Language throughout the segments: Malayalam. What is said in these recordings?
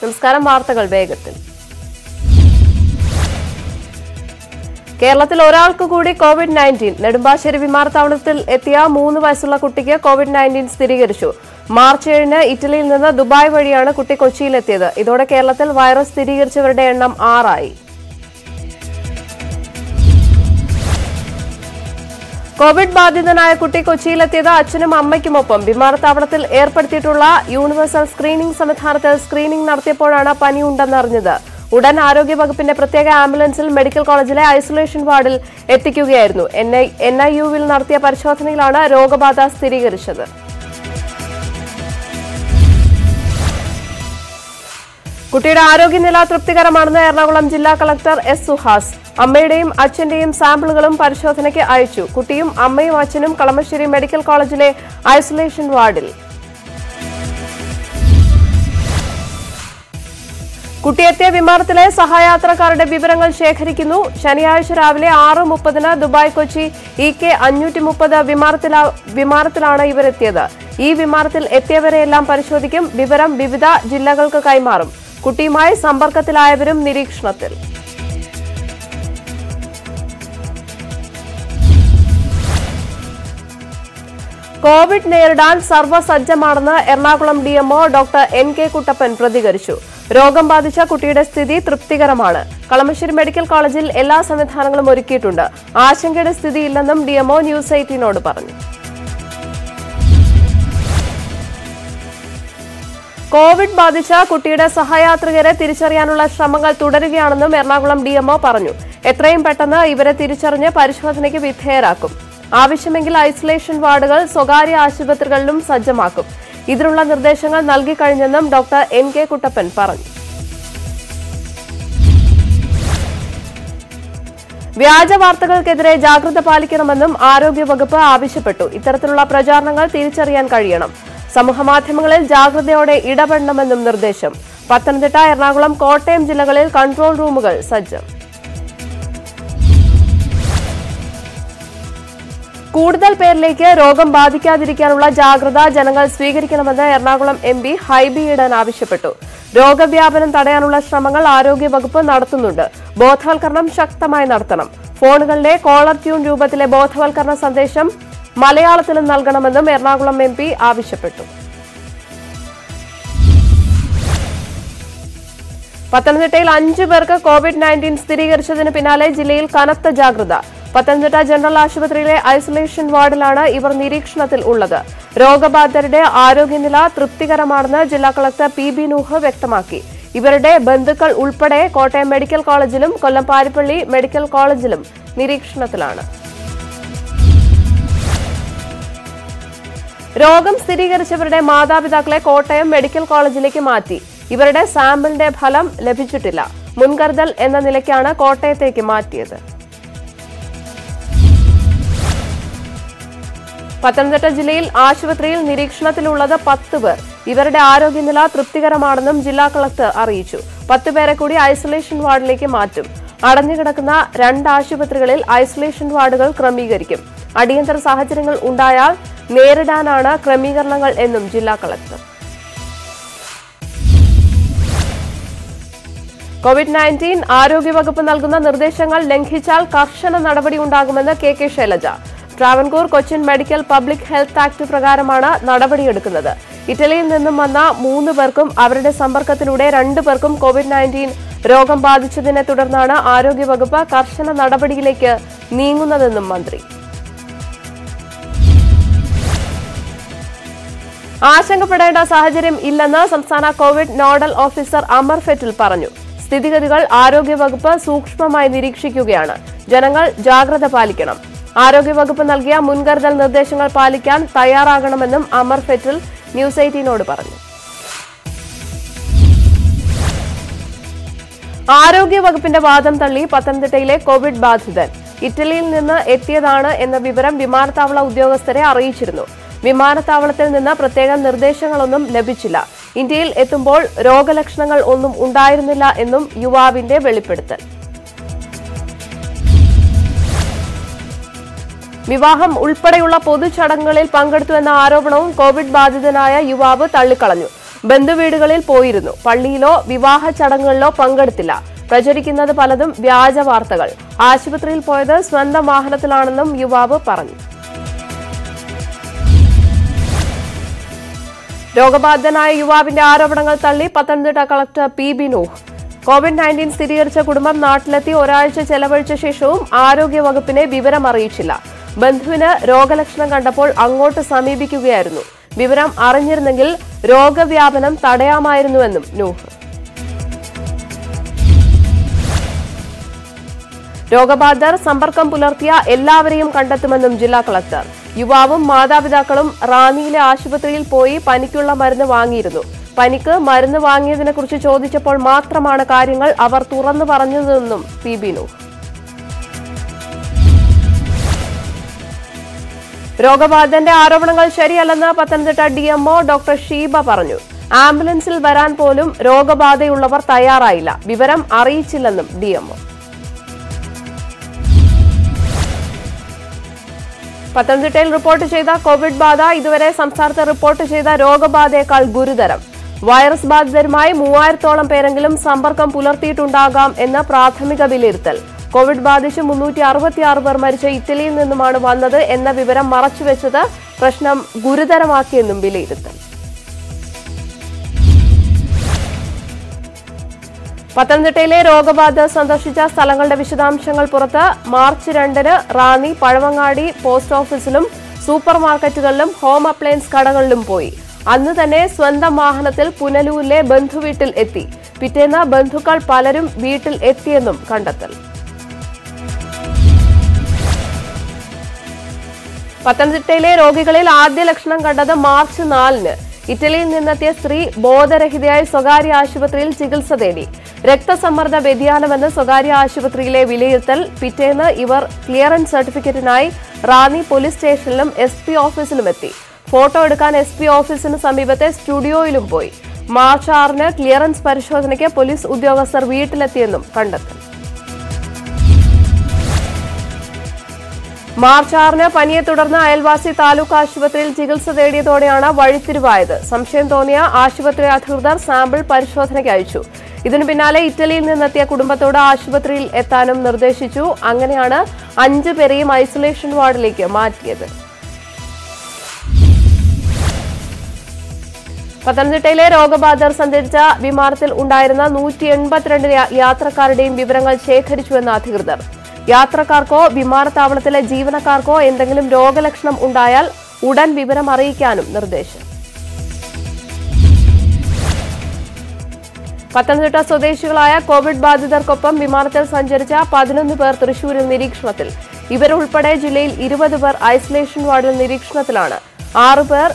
നമസ്കാരം വാർത്തകൾ വേഗത്തിൽ കേരളത്തിൽ ഒരാൾക്ക് കൂടി കോവിഡ് 19 നെടുമ്പാശ്ശേരി വിമാനത്താവളത്തിൽ എത്തിയ 3 വയസ്സുള്ള കുട്ടിക്ക് കോവിഡ് 19 സ്ഥിരീകരിച്ചു മാർച്ച് 7ന് ഇറ്റലിയിൽ നിന്ന് ദുബായ് വഴിയാണ് കുട്ടി കൊച്ചിയിൽ എത്തിയത് ഇതോടെ കേരളത്തിൽ വൈറസ് സ്ഥിരീകരിച്ചവരുടെ എണ്ണം 6 ആയി കോവിഡ് ബാധിതനായ കുട്ടി കൊച്ചിയിൽ എത്തിയത് അച്ഛനും അമ്മയ്ക്കുമൊപ്പം വിമാനത്താവളത്തിൽ ഏർപ്പെടുത്തിയിട്ടുള്ള യൂണിവേഴ്സൽ സ്ക്രീനിംഗ് സംവിധാനത്തിൽ സ്ക്രീനിംഗ് നടത്തിയപ്പോഴാണ് പനിയുണ്ടെന്നറിഞ്ഞത് ഉടൻ ആരോഗ്യവകുപ്പിന്റെ പ്രത്യേക ആംബുലൻസിൽ മെഡിക്കൽ കോളേജിലെ ഐസൊലേഷൻ വാർഡിൽ എത്തിക്കുകയായിരുന്നു എൻഐയുവിൽ നടത്തിയ പരിശോധനയിലാണ് രോഗബാധ സ്ഥിരീകരിച്ചത് കുട്ടിയുടെ ആരോഗ്യനില തൃപ്തികരമാണെന്ന് എറണാകുളം ജില്ലാ കളക്ടർ എസ് സുഹാസ് അമ്മയുടെയും അച്ഛന്റെയും സാമ്പിളുകളും പരിശോധനയ്ക്ക് അയച്ചു കുട്ടിയും അമ്മയും അച്ഛനും കളമശ്ശേരി മെഡിക്കൽ കോളേജിലെ ഐസൊലേഷൻ വാർഡിൽ കുട്ടിയെത്തിയ വിമാനത്തിലെ സഹയാത്രക്കാരുടെ വിവരങ്ങൾ ശേഖരിക്കുന്നു ശനിയാഴ്ച രാവിലെ 6:30 ദുബായ് കൊച്ചി EK 530 വിമാനത്തിലാണ് ഇവരെത്തിയത് ഈ വിമാനത്തിൽ എത്തിയവരെയെല്ലാം പരിശോധിക്കും വിവരം വിവിധ ജില്ലകൾക്ക് കൈമാറും കുട്ടിയുമായി സമ്പർക്കത്തിലായവരും നിരീക്ഷണത്തിൽ കോവിഡ് നേരിടാൻ സർവ്വസജ്ജമാണെന്ന് Ernakulam DMO doctor NK Kuttappan പ്രതികരിച്ചു രോഗം ബാധിച്ച കുട്ടിയുടെ സ്ഥിതി തൃപ്തികരമാണ് കളമശ്ശേരി മെഡിക്കൽ കോളേജിൽ എല്ലാ സംവിധാനങ്ങളും ഒരുക്കിയിട്ടുണ്ട് ആശങ്കയുടെ സ്ഥിതിയില്ലെന്നും DMO ന്യൂസ് 18നോട് പറഞ്ഞു കോവിഡ് ബാധിച്ച കുട്ടിയുടെ സഹയാത്രികരെ തിരിച്ചറിയാനുള്ള ശ്രമങ്ങൾ തുടരുകയാണെന്നും എറണാകുളം DMO പറഞ്ഞു എത്രയും പെട്ടെന്ന് ഇവരെ തിരിച്ചറിഞ്ഞ് പരിശോധനയ്ക്ക് വിധേയരാക്കും ആവശ്യമെങ്കിൽ ഐസൊലേഷൻ വാർഡുകൾ സ്വകാര്യ ആശുപത്രികളിലും സജ്ജമാക്കും ഇതിനുള്ള നിർദ്ദേശങ്ങൾ നൽകിക്കഴിഞ്ഞെന്നും ഡോക്ടർ NK കുട്ടപ്പൻ പറഞ്ഞു വ്യാജ വാർത്തകൾക്കെതിരെ ജാഗ്രത പാലിക്കണമെന്നും ആരോഗ്യവകുപ്പ് ആവശ്യപ്പെട്ടു ഇത്തരത്തിലുള്ള പ്രചാരണങ്ങൾ തിരിച്ചറിയാൻ കഴിയണം സമൂഹമാധ്യമങ്ങളിൽ ജാഗ്രതയോടെ ഇടപെടണമെന്നും നിർദ്ദേശം പത്തനംതിട്ട എറണാകുളം കോട്ടയം ജില്ലകളിൽ കൺട്രോൾ റൂമുകൾ സജ്ജം കൂടുതൽ പേരിലേക്ക് രോഗം ബാധിക്കാതിരിക്കാനുള്ള ജാഗ്രത ജനങ്ങൾ സ്വീകരിക്കണമെന്ന് എറണാകുളം MP ഹൈബി ഈഡൻ ആവശ്യപ്പെട്ടു രോഗവ്യാപനം തടയാനുള്ള ശ്രമങ്ങൾ ആരോഗ്യവകുപ്പ് നടത്തുന്നുണ്ട് ബോധവൽക്കരണം ശക്തമായി നടത്തണം ഫോണുകളിലെ കോളർ ട്യൂൺ രൂപത്തിലെ ബോധവൽക്കരണ സന്ദേശം മലയാളത്തിലും നൽകണമെന്നും എറണാകുളം MP ആവശ്യപ്പെട്ടു പത്തനംതിട്ടയിൽ 5 പേർക്ക് കോവിഡ് 19 സ്ഥിരീകരിച്ചതിന് പിന്നാലെ ജില്ലയിൽ കനത്ത ജാഗ്രത പത്തനംതിട്ട ജനറൽ ആശുപത്രിയിലെ ഐസൊലേഷൻ വാർഡിലാണ് ഇവർ നിരീക്ഷണത്തിൽ ഉള്ളത് രോഗബാധിതരുടെ ആരോഗ്യനില തൃപ്തികരമാണെന്ന് ജില്ലാ കളക്ടർ PB നൂഹ് വ്യക്തമാക്കി ഇവരുടെ ബന്ധുക്കൾ ഉൾപ്പെടെ കോട്ടയം മെഡിക്കൽ കോളേജിലും കൊല്ലം പാരിപ്പള്ളി മെഡിക്കൽ കോളേജിലും നിരീക്ഷണത്തിലാണ് രോഗം സ്ഥിരീകരിച്ചവരുടെ മാതാപിതാക്കളെ കോട്ടയം മെഡിക്കൽ കോളേജിലേക്ക് മാറ്റി ഇവരുടെ സാമ്പിളിന്റെ ഫലം ലഭിച്ചിട്ടില്ല മുൻകരുതൽ എന്ന നിലയ്ക്കാണ് കോട്ടയത്തേക്ക് മാറ്റിയത് പത്തനംതിട്ട ജില്ലയിൽ ആശുപത്രിയിൽ നിരീക്ഷണത്തിലുള്ളത് 10 പേർ ഇവരുടെ ആരോഗ്യനില തൃപ്തികരമാണെന്നും ജില്ലാ കളക്ടർ അറിയിച്ചു 10 പേരെ കൂടി ഐസൊലേഷൻ വാർഡിലേക്ക് മാറ്റും അടഞ്ഞുകിടക്കുന്ന 2 ആശുപത്രികളിൽ ഐസൊലേഷൻ വാർഡുകൾ ക്രമീകരിക്കും അടിയന്തര സാഹചര്യങ്ങൾ ഉണ്ടായാൽ നേരിടാനാണ് ക്രമീകരണങ്ങൾ എന്നും ജില്ലാ കളക്ടർ കോവിഡ് 19 ആരോഗ്യവകുപ്പ് നൽകുന്ന നിർദ്ദേശങ്ങൾ ലംഘിച്ചാൽ കർശന നടപടി ഉണ്ടാകുമെന്ന് KK Shailaja Travancore Cochin medical public health act പ്രകാരമാണ് നടപടിയെടുക്കുന്നത് ഇറ്റലിയിൽ നിന്നും വന്ന 3 പേർക്കും അവരുടെ സമ്പർക്കത്തിലൂടെ 2 പേർക്കും കോവിഡ് 19 രോഗം ബാധിച്ചതിനെ തുടർന്നാണ് ആരോഗ്യവകുപ്പ് കർശന നടപടിയിലേക്ക് നീങ്ങുന്നതെന്നും മന്ത്രി ആശങ്കപ്പെടേണ്ട സാഹചര്യം ഇല്ലെന്ന് സംസ്ഥാന Covid nodal officer Amar Fettle പറഞ്ഞു സ്ഥിതിഗതികൾ ആരോഗ്യവകുപ്പ് സൂക്ഷ്മമായി നിരീക്ഷിക്കുകയാണ് ജനങ്ങൾ ജാഗ്രത പാലിക്കണം ആരോഗ്യവകുപ്പ് നൽകിയ മുൻകരുതൽ നിർദ്ദേശങ്ങൾ പാലിക്കാൻ തയ്യാറാകണമെന്നും അമർ ഫെറ്റിൽ ന്യൂസ് 18നോട് പറഞ്ഞു ആരോഗ്യവകുപ്പിന്റെ വാദം തള്ളി പത്തനംതിട്ടയിലെ കോവിഡ് ബാധിതൻ ഇറ്റലിയിൽ നിന്ന് എത്തിയതാണ് എന്ന വിവരം വിമാനത്താവള ഉദ്യോഗസ്ഥരെ അറിയിച്ചിരുന്നു വിമാനത്താവളത്തിൽ നിന്ന് പ്രത്യേക നിർദ്ദേശങ്ങളൊന്നും ലഭിച്ചില്ല ഇന്ത്യയിൽ എത്തുമ്പോൾ രോഗലക്ഷണങ്ങൾ ഒന്നും ഉണ്ടായിരുന്നില്ല എന്നും യുവാവിന്റെ വെളിപ്പെടുത്തൽ വിവാഹം ഉൾപ്പെടെയുള്ള പൊതുചടങ്ങുകളിൽ പങ്കെടുത്തുവെന്ന ആരോപണവും കോവിഡ് ബാധിതനായ യുവാവ് തള്ളിക്കളഞ്ഞു ബന്ധുവീടുകളിൽ പോയിരുന്നു. പള്ളിയിലോ വിവാഹ ചടങ്ങുകളിലോ പങ്കെടുത്തില്ല. പ്രചരിക്കുന്നത് പലതും വ്യാജ വാർത്തകൾ. ആശുപത്രിയിൽ പോയത് സ്വന്തം വാഹനത്തിലാണെന്നും യുവാവ് പറഞ്ഞു. രോഗബാധിതനായ യുവാവിന്റെ ആരോപണങ്ങൾ തള്ളി പത്തനംതിട്ട കളക്ടർ പി. ബിനോഹ്. കോവിഡ്-19 സ്ഥിരീകരിച്ച കുടുംബം നാട്ടിലെത്തി ഒരാഴ്ച ചെലവഴിച്ച ശേഷവും ആരോഗ്യവകുപ്പിനെ വിവരം അറിയിച്ചില്ല. ബന്ധുവിന് രോഗലക്ഷണം കണ്ടപ്പോൾ അങ്ങോട്ട് സമീപിക്കുകയായിരുന്നു. വിവരം അറിഞ്ഞിരുന്നെങ്കിൽ രോഗവ്യാപനം തടയാമായിരുന്നുവെന്നും നൂഹ്. രോഗബാധിതർ സമ്പർക്കം പുലർത്തിയ എല്ലാവരെയും കണ്ടെത്തുമെന്നും ജില്ലാ കളക്ടർ. യുവാവും മാതാപിതാക്കളും റാന്നിയിലെ ആശുപത്രിയിൽ പോയി പനിക്കുള്ള മരുന്ന് വാങ്ങിയിരുന്നു. പനിക്ക് മരുന്ന് വാങ്ങിയതിനെക്കുറിച്ച് ചോദിച്ചപ്പോൾ മാത്രമാണ് കാര്യങ്ങൾ അവർ തുറന്നു പറഞ്ഞതെന്നും പി. ബിനു. രോഗബാധിതന്റെ ആരോപണങ്ങൾ ശരിയല്ലെന്ന് പത്തനംതിട്ട DMO ഡോക്ടർ ഷീബ പറഞ്ഞു. ആംബുലൻസിൽ വരാൻ പോലും രോഗബാധയുള്ളവർ തയ്യാറായില്ല. വിവരം അറിയിച്ചില്ലെന്നും DMO. പത്തനംതിട്ടയിൽ റിപ്പോർട്ട് ചെയ്ത കോവിഡ് ബാധ ഇതുവരെ സംസ്ഥാനത്ത് റിപ്പോർട്ട് ചെയ്ത രോഗബാധയേക്കാൾ ഗുരുതരം. വൈറസ് ബാധിതരുമായി 3000-ഓളം പേരെങ്കിലും സമ്പർക്കം പുലർത്തിയിട്ടുണ്ടാകാം എന്ന് പ്രാഥമിക വിലയിരുത്തൽ. കോവിഡ് ബാധിച്ച് 366 പേർ മരിച്ച ഇറ്റലിയിൽ നിന്നുമാണ് വന്നത് എന്ന വിവരം മറച്ചുവെച്ചത് പ്രശ്നം ഗുരുതരമാക്കിയെന്നും വിലയിരുത്തൽ. പത്തനംതിട്ടയിലെ രോഗബാധിതർ സന്ദർശിച്ച സ്ഥലങ്ങളുടെ വിശദാംശങ്ങൾ പുറത്ത്. മാർച്ച് 2-ന് റാന്നി പഴവങ്ങാടി പോസ്റ്റ് ഓഫീസിലും സൂപ്പർ മാർക്കറ്റുകളിലും ഹോം അപ്ലയൻസ് കടകളിലും പോയി. അന്ന് തന്നെ സ്വന്തം വാഹനത്തിൽ പുനലൂരിലെ ബന്ധുവീട്ടിൽ എത്തി. പിറ്റേന്ന് ബന്ധുക്കൾ പലരും വീട്ടിൽ എത്തിയെന്നും കണ്ടെത്തൽ. പത്തനംതിട്ടയിലെ രോഗികളിൽ ആദ്യ ലക്ഷണം കണ്ടത് മാർച്ച് 4-ന്. ഇറ്റലിയിൽ നിന്നെത്തിയ സ്ത്രീ ബോധരഹിതയായി സ്വകാര്യ ആശുപത്രിയിൽ ചികിത്സ തേടി. രക്തസമ്മർദ്ദ വ്യതിയാനമെന്ന് സ്വകാര്യ ആശുപത്രിയിലെ വിലയിരുത്തൽ. പിറ്റേന്ന് ഇവർ ക്ലിയറൻസ് സർട്ടിഫിക്കറ്റിനായി റാന്നി പോലീസ് സ്റ്റേഷനിലും SP ഓഫീസിലും എത്തി. ഫോട്ടോ എടുക്കാൻ SP ഓഫീസിന് സമീപത്തെ സ്റ്റുഡിയോയിലും പോയി. മാർച്ച് 6-ന് ക്ലിയറൻസ് പരിശോധനയ്ക്ക് പോലീസ് ഉദ്യോഗസ്ഥർ വീട്ടിലെത്തിയെന്നും കണ്ടെത്തും. മാർച്ച് 6-ന് പനിയെ തുടർന്ന് അയൽവാസി താലൂക്ക് ആശുപത്രിയിൽ ചികിത്സ തേടിയതോടെയാണ് വഴിത്തിരിവായത്. സംശയം തോന്നിയ ആശുപത്രി അധികൃതർ സാമ്പിൾ പരിശോധനയ്ക്ക് അയച്ചു. ഇതിനു പിന്നാലെ ഇറ്റലിയിൽ നിന്നെത്തിയ കുടുംബത്തോട് ആശുപത്രിയിൽ എത്താനും നിർദ്ദേശിച്ചു. അങ്ങനെയാണ് 5 പേരെയും ഐസൊലേഷൻ വാർഡിലേക്ക് മാറ്റിയത്. പത്തനംതിട്ടയിലെ രോഗബാധിതർ സഞ്ചരിച്ച വിമാനത്തിൽ ഉണ്ടായിരുന്ന 182 യാത്രക്കാരുടെയും വിവരങ്ങൾ ശേഖരിച്ചുവെന്ന് അധികൃതർ. യാത്രക്കാർക്കോ വിമാനത്താവളത്തിലെ ജീവനക്കാർക്കോ എന്തെങ്കിലും രോഗലക്ഷണം ഉണ്ടായാൽ ഉടൻ വിവരം അറിയിക്കാനും നിർദ്ദേശം. പത്തനംതിട്ട സ്വദേശികളായ കോവിഡ് ബാധിതർക്കൊപ്പം വിമാനത്തിൽ സഞ്ചരിച്ച 11 പേർ തൃശൂരിൽ നിരീക്ഷണത്തിൽ. ഇവരുൾപ്പെടെ ജില്ലയിൽ 20 പേർ ഐസൊലേഷൻ വാർഡിൽ നിരീക്ഷണത്തിലാണ്. 6 പേർ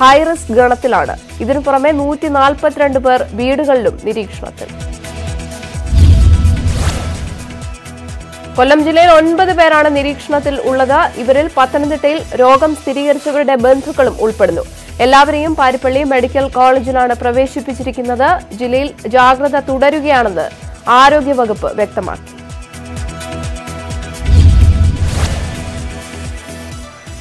ഹൈറിസ്ക് ഗണത്തിലാണ്. ഇതിനു പുറമെ 142 പേർ വീടുകളിലും നിരീക്ഷണത്തിൽ. കൊല്ലം ജില്ലയിൽ 9 പേരാണ് നിരീക്ഷണത്തിൽ ഉള്ളത്. ഇവരിൽ പത്തനംതിട്ടയിൽ രോഗം സ്ഥിരീകരിച്ചവരുടെ ബന്ധുക്കളും ഉൾപ്പെടുന്നു. എല്ലാവരെയും പാരിപ്പള്ളി മെഡിക്കൽ കോളേജിലാണ് പ്രവേശിപ്പിച്ചിരിക്കുന്നത്. ജില്ലയിൽ ജാഗ്രത തുടരുകയാണെന്ന് ആരോഗ്യവകുപ്പ് വ്യക്തമാക്കി.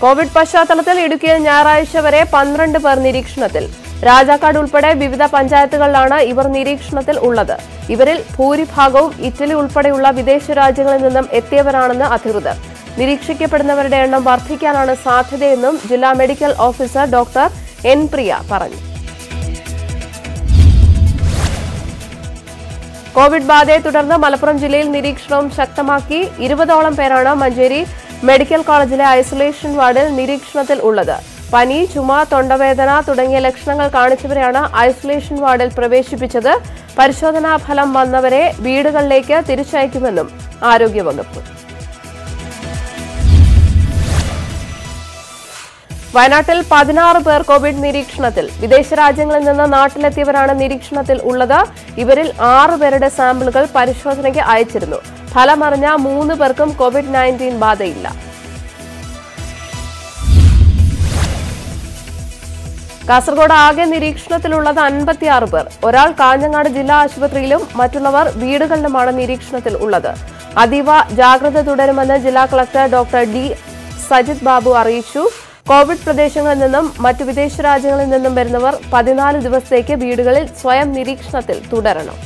കോവിഡ് പശ്ചാത്തലത്തിൽ ഇടുക്കിയിൽ ഞായറാഴ്ച വരെ 12 പേർ നിരീക്ഷണത്തിൽ. രാജാക്കാട് ഉൾപ്പെടെ വിവിധ പഞ്ചായത്തുകളിലാണ് ഇവർ നിരീക്ഷണത്തിൽ ഉള്ളത്. ഇവരിൽ ഭൂരിഭാഗവും ഇറ്റലി ഉൾപ്പെടെയുള്ള വിദേശ രാജ്യങ്ങളിൽ നിന്നും എത്തിയവരാണെന്ന് അധികൃതർ. നിരീക്ഷിക്കപ്പെടുന്നവരുടെ എണ്ണം വർദ്ധിക്കാനാണ് സാധ്യതയെന്നും ജില്ലാ medical officer doctor N. Priya പറഞ്ഞു. കോവിഡ് ബാധയെ തുടർന്ന് മലപ്പുറം ജില്ലയിൽ നിരീക്ഷണവും ശക്തമാക്കി. 20-ഓളം പേരാണ് മഞ്ചേരി മെഡിക്കൽ കോളേജിലെ ഐസൊലേഷൻ വാർഡിൽ നിരീക്ഷണത്തിൽ ഉള്ളത്. പനി, ചുമ, തൊണ്ടവേദന തുടങ്ങിയ ലക്ഷണങ്ങൾ കാണിച്ചവരെയാണ് ഐസൊലേഷൻ വാർഡിൽ പ്രവേശിപ്പിച്ചത്. പരിശോധനാ ഫലം വന്നവരെ വീടുകളിലേക്ക് തിരിച്ചയക്കുമെന്നും ആരോഗ്യവകുപ്പ്. വയനാട്ടിൽ 16 പേർ കോവിഡ് നിരീക്ഷണത്തിൽ. വിദേശ രാജ്യങ്ങളിൽ നിന്ന് നാട്ടിലെത്തിയവരാണ് നിരീക്ഷണത്തിൽ ഉള്ളത്. ഇവരിൽ 6 പേരുടെ സാമ്പിളുകൾ പരിശോധനയ്ക്ക് അയച്ചിരുന്നു. ഫലമറിഞ്ഞ 3 പേർക്കും കോവിഡ്-19 ബാധയില്ല. കാസർഗോഡ് ആകെ നിരീക്ഷണത്തിലുള്ളത് 56 പേർ. ഒരാൾ കാഞ്ഞങ്ങാട് ജില്ലാ ആശുപത്രിയിലും മറ്റുള്ളവർ വീടുകളിലുമാണ് നിരീക്ഷണത്തിൽ ഉള്ളത്. അതീവ ജാഗ്രത തുടരുമെന്ന് ജില്ലാ collector doctor D. Sajith Babu അറിയിച്ചു. കോവിഡ് പ്രദേശങ്ങളിൽ നിന്നും മറ്റു വിദേശ രാജ്യങ്ങളിൽ നിന്നും വരുന്നവർ 14 ദിവസത്തേക്ക് വീടുകളിൽ സ്വയം നിരീക്ഷണത്തിൽ തുടരണം.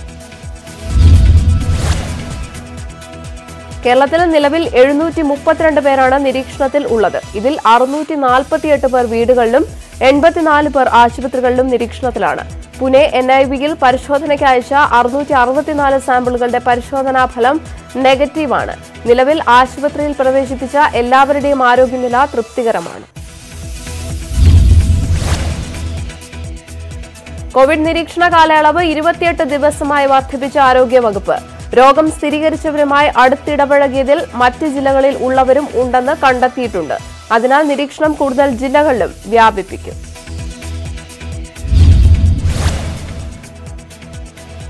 കേരളത്തിൽ നിലവിൽ 732 പേരാണ് നിരീക്ഷണത്തിൽ ഉള്ളത്. ഇതിൽ 648 പേർ വീടുകളിലും 84 പേർ ആശുപത്രികളിലും നിരീക്ഷണത്തിലാണ്. പുനെ NIVയിൽ പരിശോധനയ്ക്ക് അയച്ച 664 സാമ്പിളുകളുടെ പരിശോധനാ ഫലം നെഗറ്റീവാണ്. നിലവിൽ ആശുപത്രിയിൽ പ്രവേശിപ്പിച്ച എല്ലാവരുടെയും ആരോഗ്യനില തൃപ്തികരമാണ്. കോവിഡ് നിരീക്ഷണ കാലയളവ് 28 ദിവസമായി വർദ്ധിപ്പിച്ച ആരോഗ്യവകുപ്പ് രോഗം സ്ഥിരീകരിച്ചവരുമായി അടുത്തിടപഴകിയതിൽ മറ്റ് ജില്ലകളിൽ ഉള്ളവരും ഉണ്ടെന്ന് കണ്ടെത്തിയിട്ടുണ്ട്. അതിനാൽ നിരീക്ഷണം കൂടുതൽ ജില്ലകളിലും വ്യാപിപ്പിക്കും.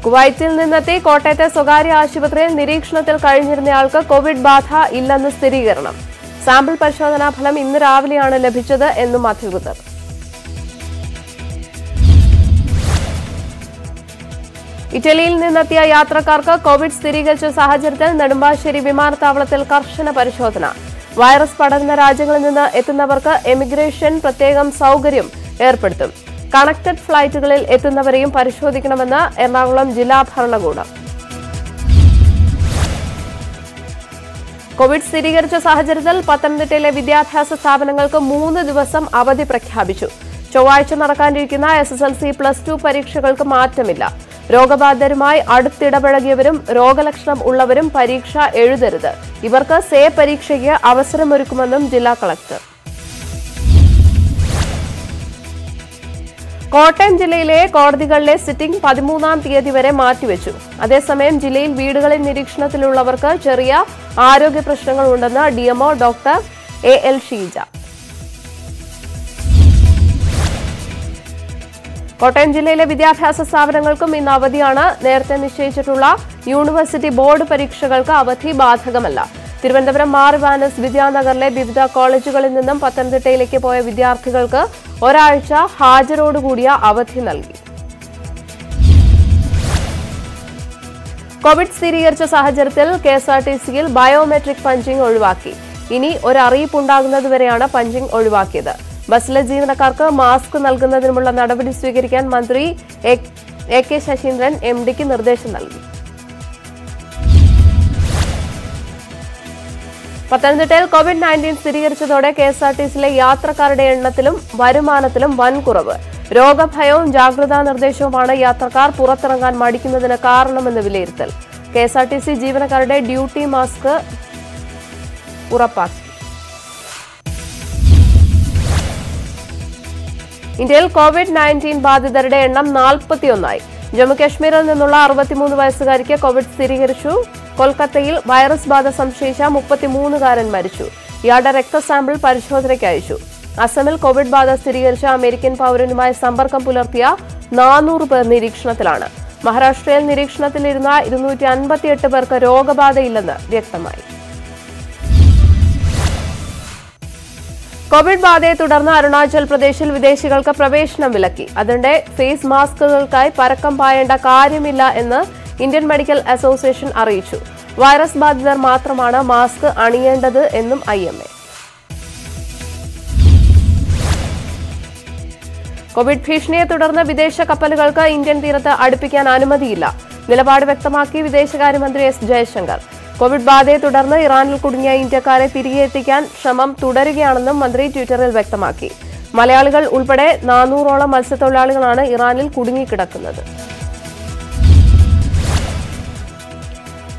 കുവൈറ്റിൽ നിന്നെത്തി കോട്ടയത്തെ സ്വകാര്യ ആശുപത്രിയിൽ നിരീക്ഷണത്തിൽ കഴിഞ്ഞിരുന്നയാൾക്ക് കോവിഡ് ബാധ ഇല്ലെന്ന് സ്ഥിരീകരണം. സാമ്പിൾ പരിശോധനാ ഫലം ഇന്ന് രാവിലെയാണ് ലഭിച്ചത് എന്നും അധികൃതർ. ഇറ്റലിയിൽ നിന്നെത്തിയ യാത്രക്കാർക്ക് കോവിഡ് സ്ഥിരീകരിച്ച സാഹചര്യത്തിൽ നെടുമ്പാശ്ശേരി വിമാനത്താവളത്തിൽ കർശന പരിശോധന. വൈറസ് പടരുന്ന രാജ്യങ്ങളിൽ നിന്ന് എത്തുന്നവർക്ക് എമിഗ്രേഷൻ പ്രത്യേകം സൗകര്യം ഏർപ്പെടുത്തും. കണക്റ്റഡ് ഫ്ളൈറ്റുകളിൽ എത്തുന്നവരെയും പരിശോധിക്കണമെന്ന് എറണാകുളം ജില്ലാ ഭരണകൂടം. കോവിഡ് സ്ഥിരീകരിച്ച സാഹചര്യത്തിൽ പത്തനംതിട്ടയിലെ വിദ്യാഭ്യാസ സ്ഥാപനങ്ങൾക്ക് 3 ദിവസം അവധി പ്രഖ്യാപിച്ചു. ചൊവ്വാഴ്ച നടക്കാനിരിക്കുന്ന SSLC +2 പരീക്ഷകൾക്ക് മാറ്റമില്ല. രോഗബാധിതരുമായി അടുത്തിടപഴകിയവരും രോഗലക്ഷണം ഉള്ളവരും പരീക്ഷ എഴുതരുത്. ഇവർക്ക് സേ പരീക്ഷയ്ക്ക് അവസരമൊരുക്കുമെന്നും ജില്ലാ കളക്ടർ. കോട്ടയം ജില്ലയിലെ കോടതികളിലെ സിറ്റിംഗ് 13-ാം തീയതി വരെ മാറ്റിവെച്ചു. അതേസമയം ജില്ലയിൽ വീടുകളിൽ നിരീക്ഷണത്തിലുള്ളവർക്ക് ചെറിയ ആരോഗ്യ പ്രശ്നങ്ങൾ ഉണ്ടെന്ന് DMO doctor AL Sheeja. Kottayam ജില്ലയിലെ വിദ്യാഭ്യാസ സ്ഥാപനങ്ങൾക്കും ഇന്ന് അവധിയാണ്. നേരത്തെ നിശ്ചയിച്ചിട്ടുള്ള യൂണിവേഴ്സിറ്റി ബോർഡ് പരീക്ഷകൾക്ക് അവധി ബാധകമല്ല. തിരുവനന്തപുരം മാർവാനസ് വിദ്യാനഗറിലെ വിവിധ കോളേജുകളിൽ നിന്നും പത്തനംതിട്ടയിലേക്ക് പോയ വിദ്യാർത്ഥികൾക്ക് ഒരാഴ്ച ഹാജരോടുകൂടിയ അവധി നൽകി. കോവിഡ് സ്ഥിരീകരിച്ച സാഹചര്യത്തിൽ KSRTCയിൽ ബയോമെട്രിക് പഞ്ചിംഗ് ഒഴിവാക്കി. ഇനി ഒരറിയിപ്പുണ്ടാകുന്നതുവരെയാണ് പഞ്ചിംഗ് ഒഴിവാക്കിയത്. ബസ്സിലെ ജീവനക്കാർക്ക് മാസ്ക് നൽകുന്നതിനുമുള്ള നടപടി സ്വീകരിക്കാൻ മന്ത്രി A.K. ശശീന്ദ്രൻ MD നിർദ്ദേശം നൽകി. പത്തനംതിട്ടയിൽ COVID-19 സ്ഥിരീകരിച്ചതോടെ KSRTCയിലെ യാത്രക്കാരുടെ എണ്ണത്തിലും വരുമാനത്തിലും വൻ കുറവ്. രോഗഭയവും ജാഗ്രതാ നിർദ്ദേശവുമാണ് യാത്രക്കാർ പുറത്തിറങ്ങാൻ മടിക്കുന്നതിന് കാരണമെന്ന് വിലയിരുത്തൽ. KSRTC ജീവനക്കാരുടെ ഡ്യൂട്ടി മാസ്ക് ഉറപ്പാക്കി. ഇന്ത്യയിൽ COVID-19 ബാധിതരുടെ എണ്ണം 41-ആയി. ജമ്മുകശ്മീരിൽ നിന്നുള്ള 63 വയസ്സുകാരിക്ക് കോവിഡ് സ്ഥിരീകരിച്ചു. കൊൽക്കത്തയിൽ വൈറസ് ബാധ സംശയിച്ച 33-കാരൻ മരിച്ചു. ഇയാളുടെ രക്തസാമ്പിൾ പരിശോധനയ്ക്ക് അയച്ചു. അസമിൽ കോവിഡ് ബാധ സ്ഥിരീകരിച്ച അമേരിക്കൻ പൌരനുമായി സമ്പർക്കം പുലർത്തിയ 400 പേർ നിരീക്ഷണത്തിലാണ്. മഹാരാഷ്ട്രയിൽ നിരീക്ഷണത്തിലിരുന്ന 258 പേർക്ക് രോഗബാധയില്ലെന്ന് വ്യക്തമായി. കോവിഡ് ബാധയെ തുടർന്ന് അരുണാചൽ പ്രദേശിൽ വിദേശികൾക്ക് പ്രവേശനം വിലക്കി. അതിന്റെ ഫേസ് മാസ്കുകൾക്കായി പരക്കം പായേണ്ട കാര്യമില്ല എന്ന് ഇന്ത്യൻ മെഡിക്കൽ അസോസിയേഷൻ അറിയിച്ചു. വൈറസ് ബാധിതർ മാത്രമാണ് മാസ്ക് അണിയേണ്ടത് എന്നും IMA. കോവിഡ് ഭീഷണിയെ തുടർന്ന് വിദേശ കപ്പലുകൾക്ക് ഇന്ത്യൻ തീരത്ത് അടുപ്പിക്കാൻ അനുമതിയില്ല. നിലപാട് വ്യക്തമാക്കി വിദേശകാര്യമന്ത്രി S. ജയശങ്കർ. കോവിഡ് ബാധയെ തുടർന്ന് ഇറാനിൽ കുടുങ്ങിയ ഇന്ത്യക്കാരെ തിരികെ എത്തിക്കാൻ ശ്രമം തുടരുകയാണെന്നും മന്ത്രി ട്വിറ്ററിൽ വ്യക്തമാക്കി. മലയാളികൾ ഉൾപ്പെടെ 400-ഓളം മത്സ്യത്തൊഴിലാളികളാണ് ഇറാനിൽ കുടുങ്ങിക്കിടക്കുന്നത്.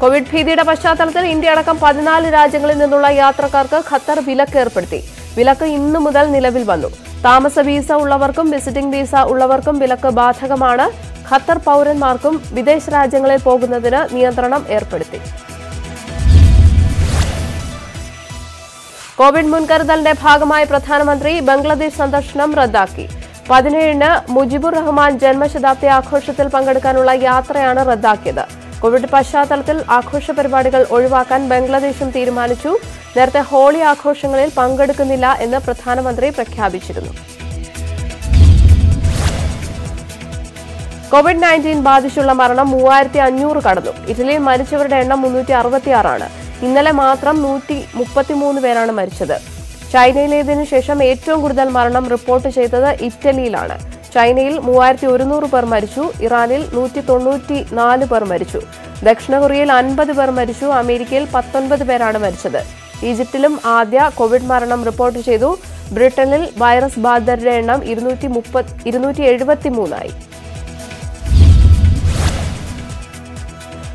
കോവിഡ് ഭീതിയുടെ പശ്ചാത്തലത്തിൽ ഇന്ത്യയടക്കം 14 രാജ്യങ്ങളിൽ നിന്നുള്ള യാത്രക്കാർക്ക് ഖത്തർ വിലക്കേർപ്പെടുത്തി. വിലക്ക് ഇന്നു മുതൽ നിലവിൽ വന്നു. താമസ വിസ ഉള്ളവർക്കും വിസിറ്റിംഗ് വിസ ഉള്ളവർക്കും വിലക്ക് ബാധകമാണ്. ഖത്തർ പൌരന്മാർക്കും വിദേശ രാജ്യങ്ങളിൽ പോകുന്നതിന് നിയന്ത്രണം ഏർപ്പെടുത്തി. കോവിഡ് മുൻകരുതലിന്റെ ഭാഗമായി പ്രധാനമന്ത്രി ബംഗ്ലാദേശ് സന്ദർശനം റദ്ദാക്കി. 17-ന് മുജിബുർ റഹ്മാൻ ജന്മശതാബ്ദി ആഘോഷത്തിൽ പങ്കെടുക്കാനുള്ള യാത്രയാണ് റദ്ദാക്കിയത്. കോവിഡ് പശ്ചാത്തലത്തിൽ ആഘോഷ പരിപാടികൾ ഒഴിവാക്കാൻ ബംഗ്ലാദേശും തീരുമാനിച്ചു. നേരത്തെ ഹോളി ആഘോഷങ്ങളിൽ പങ്കെടുക്കുന്നില്ല എന്ന് പ്രധാനമന്ത്രി പ്രഖ്യാപിച്ചിരുന്നു. COVID-19 ബാധിച്ചുള്ള മരണം 3500 കടന്നു. ഇറ്റലിയിൽ മരിച്ചവരുടെ എണ്ണം 366-ആണ്. ഇന്നലെ മാത്രം 133 പേരാണ് മരിച്ചത്. China then Shesham Etro Gurdal Maranam report to Cheta, Italy Lana. China, Muarti Urunur per Marichu, Iranil, Nuti Tonuti Nali per Marichu. Dakshna Koreal Anba the per Marichu, Americal Patan by the Perana Merchada. Egyptilum Adia, Covid Maranam report to Chedu, Britanil, virus Badar Renam, Irnuti Mupat, Irnuti Edwati Munai.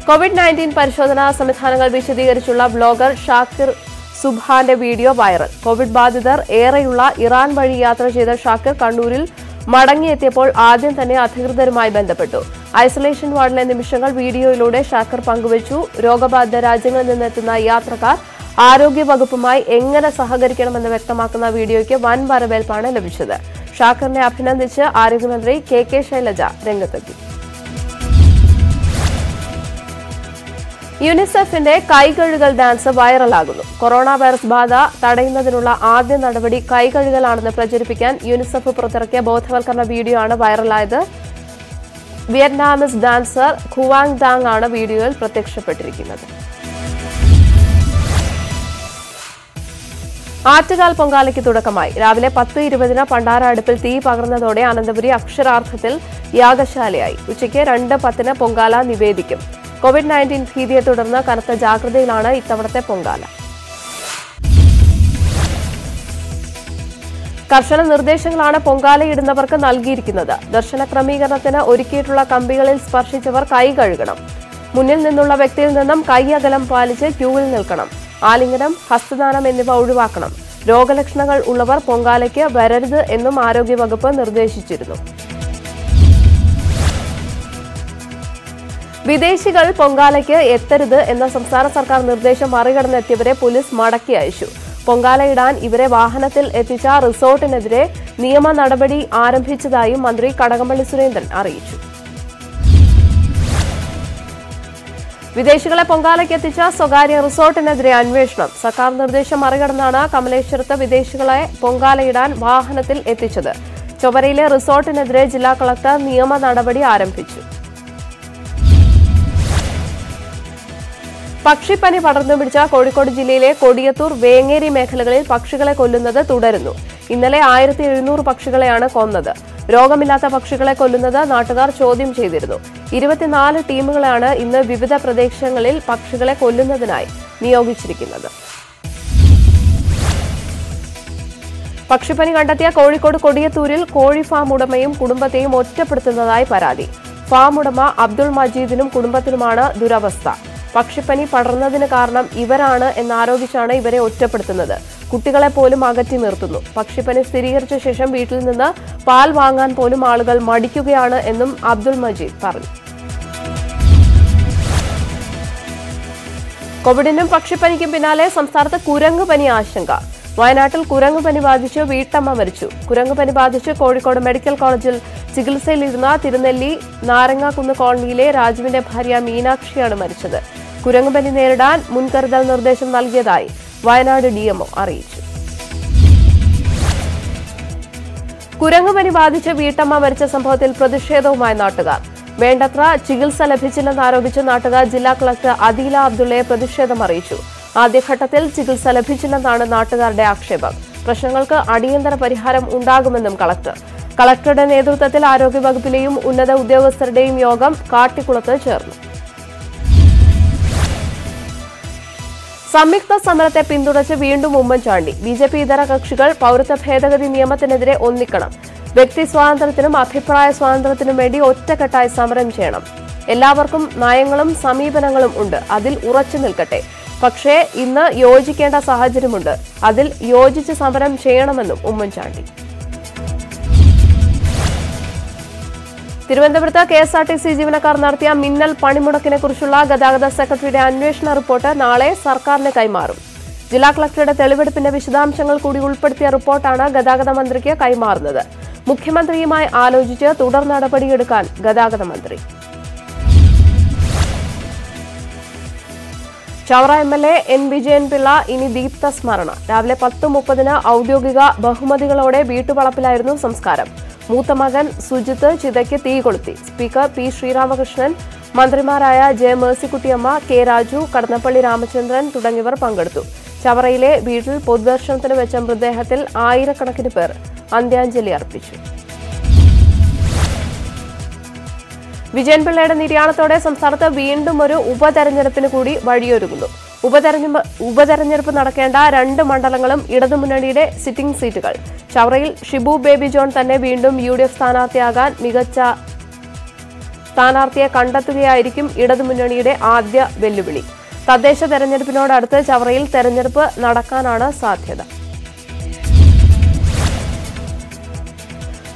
Covid-19 Parishodana Samithanangal Vishadigarchulla blogger Shakir Subhane video viral. Covid Badidar, Erayula, Iran Badi Yatra Cheda Shakir Kanduril, Madangi Etepol Adin Thane Athirudharumai Bandapettu. Isolation Wardle and the Mishangal video Lode Shakir Panguvichu, Rogabad the Rajangal Natana Yatrakar, Arogi Bagupumai, Enger Sahagarikan and the Vectamakana video ke one barabel pana Labishada. Shakir ne Apinandicha, Arigumandri, KK Shailaja, Rengataki. UNICEF in a Kaikadigal dancer viral agulu. Coronavirus Bada, Tadaina the Rula Adin Nadabadi, Kaikadigal under the Prajurifican, UNICEF Protarke, both Valkana video on a viral either. Vietnamese dancer, Kuang Dang on a video, protection Patrick. Article Pongaliki Tudakamai, Ravile Patu Rivadina Pandara Adapilti, Pagana Dode, Anandabri Akshar Arthatil, Yaga Shaliai, which care under Patana Pongala Nivedikim. COVID-19 ഭീതിയെ തുടർന്ന് കനത്ത ജാഗ്രതയിലാണ് ഇത്തവണത്തെ പൊങ്കാല. കർശന നിർദ്ദേശങ്ങളാണ് പൊങ്കാലയിടുന്നവർക്ക് നൽകിയിരിക്കുന്നത്. ദർശന ക്രമീകരണത്തിന് ഒരുക്കിയിട്ടുള്ള കമ്പികളിൽ സ്പർശിച്ചവർ കൈ കഴുകണം. മുന്നിൽ നിന്നുള്ള വ്യക്തിയിൽ നിന്നും കൈ അകലം പാലിച്ച് ക്യൂവിൽ നിൽക്കണം. ആലിംഗനം, ഹസ്തദാനം എന്നിവ ഒഴിവാക്കണം. രോഗലക്ഷണങ്ങൾ ഉള്ളവർ പൊങ്കാലയ്ക്ക് വരരുത് എന്നും ആരോഗ്യ വകുപ്പ് നിർദ്ദേശിച്ചിരുന്നു. Videshigal Pongalake Etherda and the Samsara Sarkar Nurdesha Marigan at Tibere Police Madaki issue. Pongala Dan Ivere Vahanatil Eticha Resort in Edre, Niyama Nadabadi, Aram Hichadai, Mandri, Kadakamali Surendan are each. Videshikala Pongala Keticha, Sogaria Resort in Edre Anvishna, Sakar Nurdesha Mariganana, Kamaleshurta Videshikala, Pongala Dan, Vahanatil Etichada, Chobarilla Resort in Edre, Jilla Kalata, Niyama Nadabadi, Aram Hichu. Pakshipani Patanamthitta, Kozhikode Jillayile, Kodiyathur, Vengeri Mekhalayil, Pakshikale Kollunnathu Tudarunnu. Innale 1700 Pakshikaleyanu konnathu. Rogamillatha Pakshikale kollunnathu Nattukar chodyam cheythirunnu. 24 teamukalanu innu vividha pradekshangalil Pakshikale kollunnathinayi niyogichirikkunnathu. Pakshipani kandethiya Kozhikode Kodiyathuril, Koli farm udamayum kudumbatheyum ottappeduthunnathayi paradi. Farm udama Abdul Majidinum kudumbathinumanu duravastha. Pakshipani Padanadina Karnam, Iverana, and Narovichana Ivere Ottapatanada. Kutikala Polum Agati Mirtuno. Pakshipani Siriacha Shesham Beetle Nana, Pal Wangan Polum Algal, Madikuana, and them Abdul Majid Paran. Covidinum Pakshipani Kimpinale, some start the Kurangapani Ashanka. Wainatal Kurangapani Badisha, Vita Mamarchu. Kurangapani Badisha, Kozhikode Medical College, Chikilsa Livna, Tirunelli, Naranga Kunakonile, Rajvinde Haria Meenakshi and Marichada. Kurangapani Nerdan, Munkardal Nordesham Nalgedai, Wayanad DMO, RH. Kurangapani Badisha Vietama Mercha Sampathil Pradeshedo Mainataga, Vendatra, Chigilsa Lapichil and Arovicha Nataga, Jilla Collector Adila Abdullah Pradesheda Marichu, Adi Khatatil, Chigilsa Lapichil and Natagar Deaksheba, Prashangalka, Adiandra Pariharam Undagamandam Collector, Collector and Edutatil Aroki Bagpilium, Unada Udevasardeim Yogam, Kartikulata Churn. Samikta Samarate Pinduracha Vindu Mumban Chandi, BJP Darakakshikal, Paurata Hedagadi Niamatanadre Onnikanam, Bekti Swantrathinum, Aphipraya Swantrathinumedi, Ottakatai Samaram Chenam, Elavarkum, Nayangalam, Sami Panangalam Unda, Adil Urachin Nilkate, Pakshe, Inna Yojikenda Sahajirimunda, Adil Yojich Samaram Chenamanum, Mumban Chandi. Tiruvandavurtha KSRTC jeevanakar narthiya minnal panimudakkine kurichulla Gadagatha Secretary Anveshana report naale sarkarine kaimarum. Jilla Collectorate teliveduppinte vishadamshangal koodi ulppedutthiya reportana Gadagatha Mantrikku kaimarunnathu. Mukhyamanthriyumayi aalochichu tudar nadapadi edukkan Gadagatha Mantri. Chavara MLA N Vijayan Pilla ini deepta smarana. Ravile 10:30 ഔദ്യോഗിക ബഹുമതികളോടെ വീട്ടുവളപ്പിലായിരുന്നു സംസ്കാരം. Mutamagan, Sujitha, Chidake Tigurti, Speaker P. Sri Ramakrishnan, Mandrimaraya, J. Mercy Kutiyama, K. Raju, Karnapali Ramachandran, Tudangivar Pangartu, ചവറയിലെ വീട്ടിൽ പൊതുദർശനത്തിന് വെച്ച മൃതദേഹത്തിൽ ആയിരക്കണക്കിന് പേർ അന്ത്യാഞ്ജലി അർപ്പിച്ചു. വിജയൻ പിള്ളയുടെ നിര്യാണത്തോടെ സംസ്ഥാനത്ത് വീണ്ടും ഒരു ഉപതെരഞ്ഞെടുപ്പിന് കൂടി വഴിയൊരുങ്ങുന്നു. ഉപതെരഞ്ഞെടുപ്പ് നടക്കേണ്ട രണ്ട് മണ്ഡലങ്ങളും ഇടതുമുന്നണിയുടെ സിറ്റിംഗ് സീറ്റുകൾ. ചവറയിൽ ഷിബു ബേബി ജോൺ തന്നെ വീണ്ടും UDF സ്ഥാനാർത്ഥിയാകാൻ മികച്ച സ്ഥാനാർത്ഥിയെ കണ്ടെത്തുകയായിരിക്കും ഇടതുമുന്നണിയുടെ ആദ്യ വെല്ലുവിളി. തദ്ദേശ തെരഞ്ഞെടുപ്പിനോടടുത്ത് ചവറയിൽ തെരഞ്ഞെടുപ്പ് നടക്കാനാണ് സാധ്യത.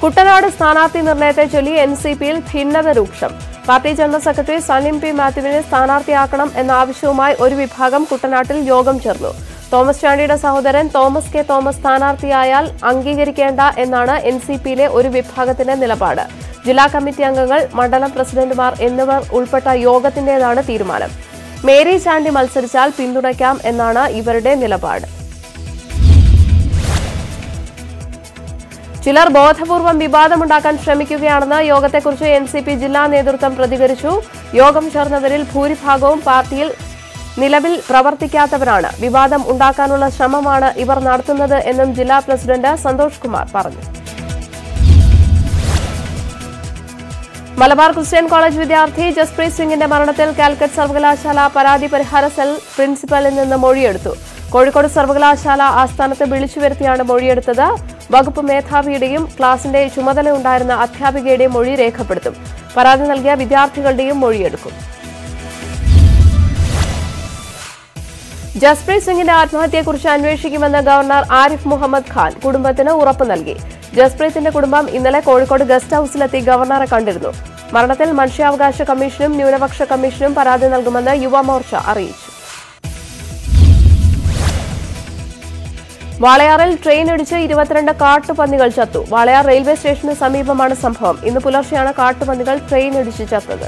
കുട്ടനാട് സ്ഥാനാർത്ഥി നിർണയത്തെ ചൊല്ലി NCPയിൽ ഭിന്നത രൂക്ഷം. Party general secretary Saleem P മാത്യുവിനെ സ്ഥാനാർത്ഥിയാക്കണം എന്ന ആവശ്യവുമായി ഒരു വിഭാഗം കുട്ടനാട്ടിൽ യോഗം ചേർന്നു. തോമസ് ചാണ്ടിയുടെ സഹോദരൻ തോമസ് കെ തോമസ് സ്ഥാനാർത്ഥിയായാൽ അംഗീകരിക്കേണ്ട എന്നാണ് NCPയിലെ ഒരു വിഭാഗത്തിന്റെ നിലപാട്. ജില്ലാ കമ്മിറ്റി അംഗങ്ങൾ, മണ്ഡലം പ്രസിഡന്റുമാർ എന്നിവർ ഉൾപ്പെട്ട യോഗത്തിന്റേതാണ് തീരുമാനം. മേരി ചാണ്ടി മത്സരിച്ചാൽ പിന്തുണയ്ക്കാം എന്നാണ് ഇവരുടെ നിലപാട്. ചിലർ ബോധപൂർവം വിവാദമുണ്ടാക്കാൻ ശ്രമിക്കുകയാണെന്ന് യോഗത്തെക്കുറിച്ച് NCP ജില്ലാ നേതൃത്വം പ്രതികരിച്ചു. യോഗം ചേർന്നവരിൽ ഭൂരിഭാഗവും പാർട്ടിയിൽ നിലവിൽ പ്രവർത്തിക്കാത്തവരാണ്. വിവാദം ഉണ്ടാക്കാനുള്ള ശ്രമമാണ് ഇവർ നടത്തുന്നത് എന്നും ജില്ലാ പ്രസിഡന്റ് സന്തോഷ് കുമാർ പറഞ്ഞു. മലബാർ കുസൈൻ കോളേജ് വിദ്യാർത്ഥി ജസ്പ്രീ സിംഗിന്റെ മരണത്തിൽ കാലിക്കറ്റ് സർവകലാശാല പരാതി പരിഹാര സെൽ പ്രിൻസിപ്പലിൽ നിന്ന് മൊഴിയെടുത്തു. കോഴിക്കോട് സർവകലാശാല ആസ്ഥാനത്ത് വിളിച്ചുവരുത്തിയാണ് മൊഴിയെടുത്തത്. വകുപ്പ് മേധാവിയുടെയും ക്ലാസിന്റെ ചുമതലയുണ്ടായിരുന്ന അധ്യാപികയുടെയും മൊഴി രേഖപ്പെടുത്തും. പരാതി നൽകിയ വിദ്യാർത്ഥികളുടെയും മൊഴിയെടുക്കും. ജസ്പ്രീ സിംഗിന്റെ ആത്മഹത്യയെക്കുറിച്ച് അന്വേഷിക്കുമെന്ന് ഗവർണർ ആരിഫ് മുഹമ്മദ് ഖാൻ കുടുംബത്തിന് ഉറപ്പ് നൽകി. ജസ്പ്രീത്തിന്റെ കുടുംബം ഇന്നലെ കോഴിക്കോട് ഗസ്റ്റ് ഹൌസിലെത്തി ഗവർണറെ കണ്ടിരുന്നു. മരണത്തിൽ മനുഷ്യാവകാശ കമ്മീഷനും ന്യൂനപക്ഷ കമ്മീഷനും പരാതി നൽകുമെന്ന് യുവമോർച്ച അറിയിച്ചു. വാളയാറിൽ ട്രെയിൻ ഇടിച്ച് 22 കാട്ടുപന്നികൾ ചത്തു. വാളയാർ റെയിൽവേ സ്റ്റേഷന് സമീപമാണ് സംഭവം. ഇന്ന് പുലർച്ചെയാണ് കാട്ടുപന്നികൾ ട്രെയിൻ ഇടിച്ച് ചത്തത്.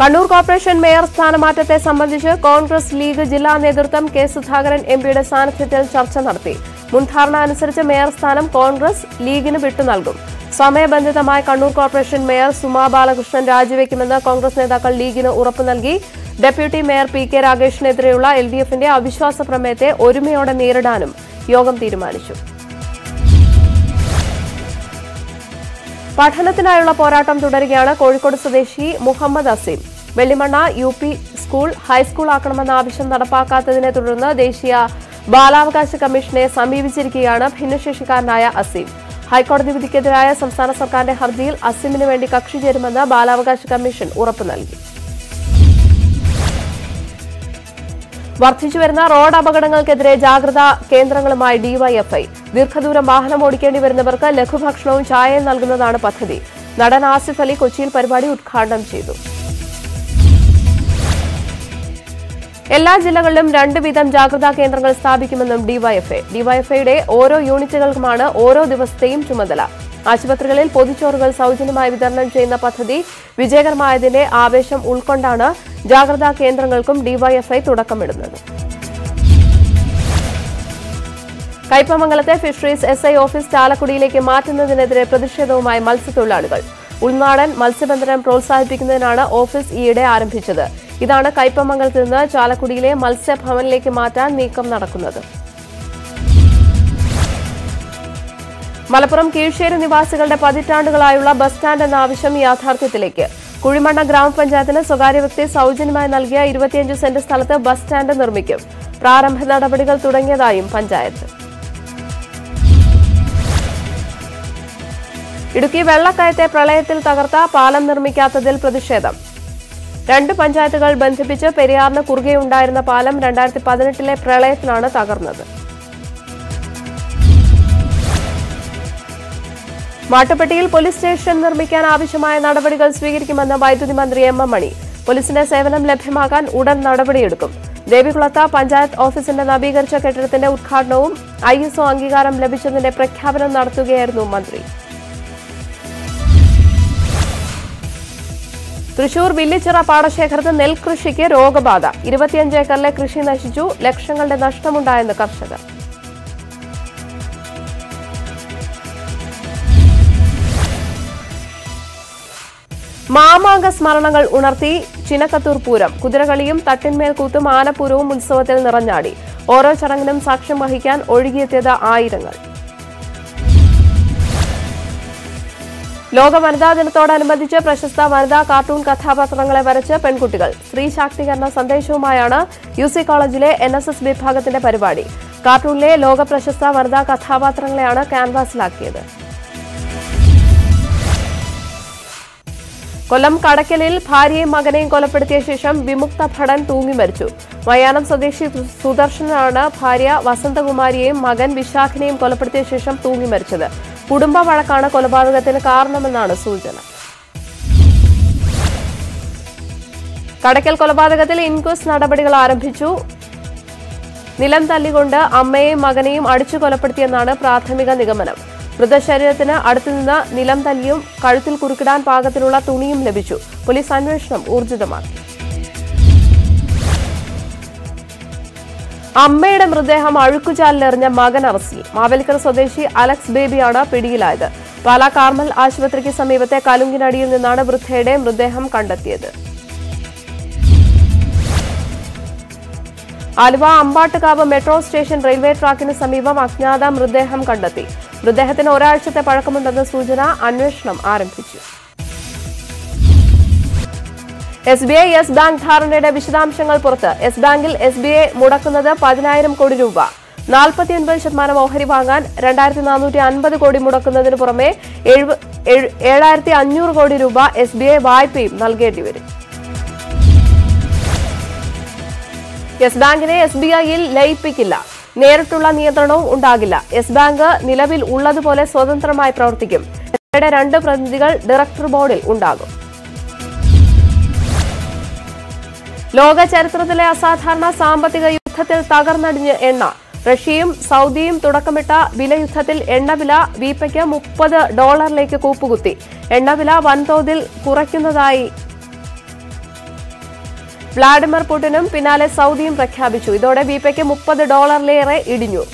കണ്ണൂർ കോർപ്പറേഷൻ മേയർ സ്ഥാനമാറ്റത്തെ സംബന്ധിച്ച് കോൺഗ്രസ് ലീഗ് ജില്ലാ നേതൃത്വം കെ സുധാകരൻ എംപിയുടെ സാന്നിധ്യത്തിൽ ചർച്ച നടത്തി. മുൻധാരണ അനുസരിച്ച് മേയർ സ്ഥാനം കോൺഗ്രസ് ലീഗിന് വിട്ടുനൽകും. സമയബന്ധിതമായി കണ്ണൂർ കോർപ്പറേഷൻ മേയർ സുമാ ബാലകൃഷ്ണൻ രാജിവെക്കുമെന്ന് കോൺഗ്രസ് നേതാക്കൾ ലീഗിന് ഉറപ്പ് നൽകി. Deputy mayor P.K. രാഗേഷിനെതിരെയുള്ള LDFന്റെ അവിശ്വാസ പ്രമേയത്തെ ഒരുമയോടെ നേരിടാനും യോഗം തീരുമാനിച്ചു. പഠനത്തിനായുള്ള പോരാട്ടം തുടരുകയാണ് കോഴിക്കോട് സ്വദേശി മുഹമ്മദ് അസീം. വെള്ളിമണ്ണ UP സ്കൂൾ ഹൈസ്കൂളാക്കണമെന്ന ആവശ്യം നടപ്പാക്കാത്തതിനെ തുടർന്ന് ദേശീയ ബാലാവകാശ കമ്മീഷനെ സമീപിച്ചിരിക്കുകയാണ് ഭിന്നശേഷിക്കാരനായ അസീം. ഹൈക്കോടതി വിധിക്കെതിരായ സംസ്ഥാന സർക്കാരിന്റെ ഹർജിയിൽ അസീമിന് വേണ്ടി കക്ഷി ചേരുമെന്ന് ബാലാവകാശ കമ്മീഷൻ ഉറപ്പ് നൽകി. വർദ്ധിച്ചുവരുന്ന റോഡ് അപകടങ്ങൾക്കെതിരെ ജാഗ്രതാ കേന്ദ്രങ്ങളുമായി DYFI. ദീർഘദൂരം വാഹനം ഓടിക്കേണ്ടി വരുന്നവർക്ക് ലഘുഭക്ഷണവും ചായയും നൽകുന്നതാണ് പദ്ധതി. നടൻ ആസിഫ് അലി കൊച്ചിയിൽ പരിപാടി ഉദ്ഘാടനം ചെയ്തു. എല്ലാ ജില്ലകളിലും 2 വീതം ജാഗ്രതാ കേന്ദ്രങ്ങൾ സ്ഥാപിക്കുമെന്നും DYFIയുടെ ഓരോ യൂണിറ്റുകൾക്കുമാണ് ഓരോ ദിവസത്തെയും ചുമതല. ആശുപത്രികളിൽ പൊതിച്ചോറുകൾ സൌജന്യമായി വിതരണം ചെയ്യുന്ന പദ്ധതി വിജയകരമായതിന്റെ ആവേശം ഉൾക്കൊണ്ടാണ് ജാഗ്രതാ കേന്ദ്രങ്ങൾക്കും DYFI തുടക്കമിടുന്നത്. കയ്പമംഗലത്തെ ഫിഷറീസ് SI ഓഫീസ് ചാലക്കുടിയിലേക്ക് മാറ്റുന്നതിനെതിരെ പ്രതിഷേധവുമായി മത്സ്യത്തൊഴിലാളികൾ. ഉൾനാടൻ മത്സ്യബന്ധനം പ്രോത്സാഹിപ്പിക്കുന്നതിനാണ് ഓഫീസ് ഈയിടെ ആരംഭിച്ചത്. ഇതാണ് കയ്പമംഗലത്ത് നിന്ന് ചാലക്കുടിയിലെ മത്സ്യഭവനിലേക്ക് മാറ്റാൻ നീക്കം നടക്കുന്നത്. മലപ്പുറം കീഴ്ശേരി നിവാസികളുടെ പതിറ്റാണ്ടുകളായുള്ള ബസ് സ്റ്റാൻഡ് എന്ന ആവശ്യം യാഥാർത്ഥ്യത്തിലേക്ക്. കുഴിമണ്ണ ഗ്രാമപഞ്ചായത്തിന് സ്വകാര്യ വ്യക്തി സൌജന്യമായി നൽകിയ 25 സെന്റ് സ്ഥലത്ത് ബസ് സ്റ്റാൻഡ് നിർമ്മിക്കും. പ്രാരംഭ നടപടികൾ തുടങ്ങിയതായും പഞ്ചായത്ത്. ഇടുക്കി വെള്ളക്കയത്തെ പ്രളയത്തിൽ തകർത്ത പാലം നിർമ്മിക്കാത്തതിൽ പ്രതിഷേധം. 2 പഞ്ചായത്തുകൾ ബന്ധിപ്പിച്ച് പെരിയാറിന് കുറുകെയുണ്ടായിരുന്ന പാലം 2018 പ്രളയത്തിലാണ് തകർന്നത്. മാട്ടുപ്പെട്ടിയിൽ പോലീസ് സ്റ്റേഷൻ നിർമ്മിക്കാൻ ആവശ്യമായ നടപടികൾ സ്വീകരിക്കുമെന്ന് വൈദ്യുതി മന്ത്രി M മണി. പോലീസിന്റെ സേവനം ലഭ്യമാക്കാൻ ഉടൻ നടപടിയെടുക്കും. ദേവികുളത്ത് പഞ്ചായത്ത് ഓഫീസിന്റെ നവീകരിച്ച കെട്ടിടത്തിന്റെ ഉദ്ഘാടനവും ISO അംഗീകാരം ലഭിച്ചതിന്റെ പ്രഖ്യാപനം നടത്തുകയായിരുന്നു മന്ത്രി. തൃശൂർ വില്ലിച്ചിറ പാടശേഖരത്ത് നെൽകൃഷിക്ക് രോഗബാധ. 25 ഏക്കറിലെ കൃഷി നശിച്ചു. ലക്ഷങ്ങളുടെ നഷ്ടമുണ്ടായെന്ന് കർഷകർ. മാമാങ്ക സ്മരണകൾ ഉണർത്തി Chinakathur Puram, Kudrakalayum, Tattinmel Kuthum, Anapuram, Ulsavathil Niranjadi, Oro Charanginum Saksham Vahikan, Ozhukiyetha Aayirangal. Loga Varda then thought Almadicha, Prashasta Varda, Cartoon Kathapa Sangla Varacha, Penkutical, Sri Shakti and Sandeshu Mayana, UC College, NSS Bip Hagatina Paribadi, Cartoon Lay, Loga Prashasta Varda, Kathapa Sanglayana, Canvas Laki. Kolam Kadakalil, Pari, Magane, Kolapati Shisham, Vimukta Padan Tungi Merchu, Mayanam Sadeshi Sudarshanana, Paria, Vasanta Gumari, Magan, Vishak name Kolapati Shisham Tungi Merchada. Kudumba Vadakana Kolabadatil Karnamanana Sujana Kadakal Kolabadatil Inkus Nada Padigal Aram Pichu Nilam Taligunda, Ame, Maganim, Adichu Kolapatianana, Prathamiga Nigamanam, Brother Shariatina, Adatuna, Nilam Talium, Karatil Kurkudan, Pagatirula, Tunim Lebichu, Police Anvishnam, Urjudamaki. Ammed and Rudeham Arukucha Lerna Magan Avasi, Mavelkar Sodeshi, Alex Baby Ada, Pidilada, Pala Karmal, Ashvatriki Samevate, Kalunginadi, and the Nana Bruthedem, Rudeham Kanda Theatre Alva Ambatakaba Metro Station Railway Track in Samiva, Maknadam, Rudeham Kandati, Rudehathan Orach at the Parakamanda Sujana, Anvishnam, Arampichu. SBI S Bank Tharunade Vishadamshangal Porta, S Bangal SBI Mudakunada Padanaram Kodiruba, Nalpati and Vishatmana Mohari Bangan, Randartinanuti Anba the Kodi Mudakunda Purame, Edarti Anur Kodiruba, SBI YP, Nalgate. S Bank SBI Lai Pikilla, Nertula Niatano Undagila, S Banga, Nilavil Ulla the Pole Sodantra Mai Protigim, Render Pradigal Director Bodil Undago. Loga Chertradela Satharna Sambatiga Yuthatil Tagarna Enna Rashim, Saudim, Tudakameta, Villa Yuthatil, Enda Villa, Vipeka Mukpa $1 Lake Kupuguti, Enda Villa, Vantodil, Kurakindadai Vladimir Putinum, Pinale Saudim Rakabichu, Doda Vipeke Mukpa $1 Lere Idinu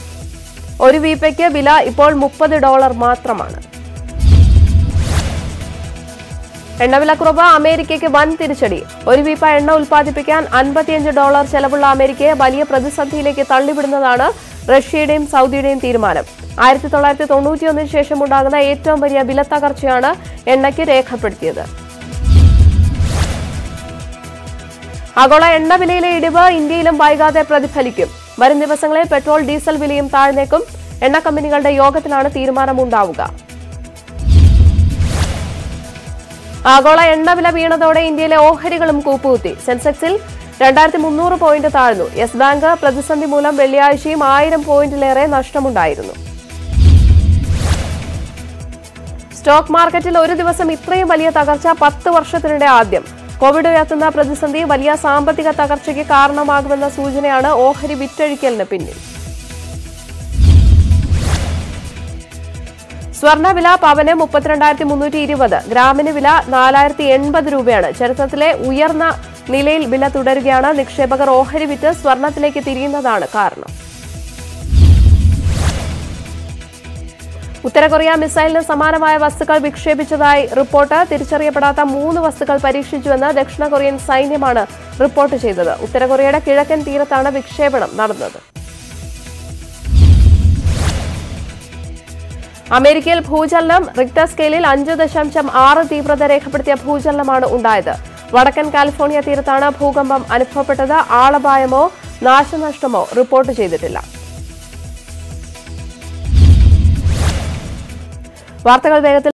Ori Vipeke Villa, Ipol Mukpa $1 Matramana And Navilacroba, America, one Tirichadi, Orivipa and Ulpatipican, $155 sellable America, Balia Pradasanti like a Talibanana, Rashidim, Saudi in Tirmanam. Irtholati Tonuti on the Sheshamudagana, 8 term Maria Bilata Karchiana, and Naki Rekapet theatre. Agoda and Navila Ediba, Indi and Baiga, the Pradipalikim, Marin the Vasangle, Petrol, Diesel, William Tarnekum, and a company under Yogatanana Tirmana Mundauga. Agola Enda Villa Vina Doda India, Oherigalum Kuputi, Sensexil, Radar the Munuru Point at Arno, Yes Banker, Pradesandi Mulam Beliashi, Iram Point Lere, Nashtamundairno. Stock market Lori was a Mitra, Valia Takarcha, Patu Varshatrida Adim, Covid Yatana Pradesandi, Valia Sampatika Takarchiki, Karna Magvana Sujana, Oheri Vitrical Napin. Swarna Villa, Pavane, 32320, Gramini Villa, 480 Rubiana, Cherathathile, Uyarna, Nilayil, Villa Tudarukayana, Nikshepakar Ohari Vittu, Swarnathilekku Thiriyunnathaan Kaaranam. Uttara Korea Missile-nu Samanamaya Vastukal Vikshepichathayi Report, Thirichariyappadatta 3 Vastukal Parikshichuvennu, Dakshina Korean Sainyamanu Report cheythathu. Uttara Koreyude Kizhakkan Theerathaanu Vikshepanam nadannu. American Pujalam, Richter Scale, Anja the Shamsham, Ara, Debra, Rekapatia Pujalamana Undaida, Vadakan, California, Tiratana, Pugambam, Anipopata, Alabayamo, Nashanastamo, report to Jedilla. Vartakal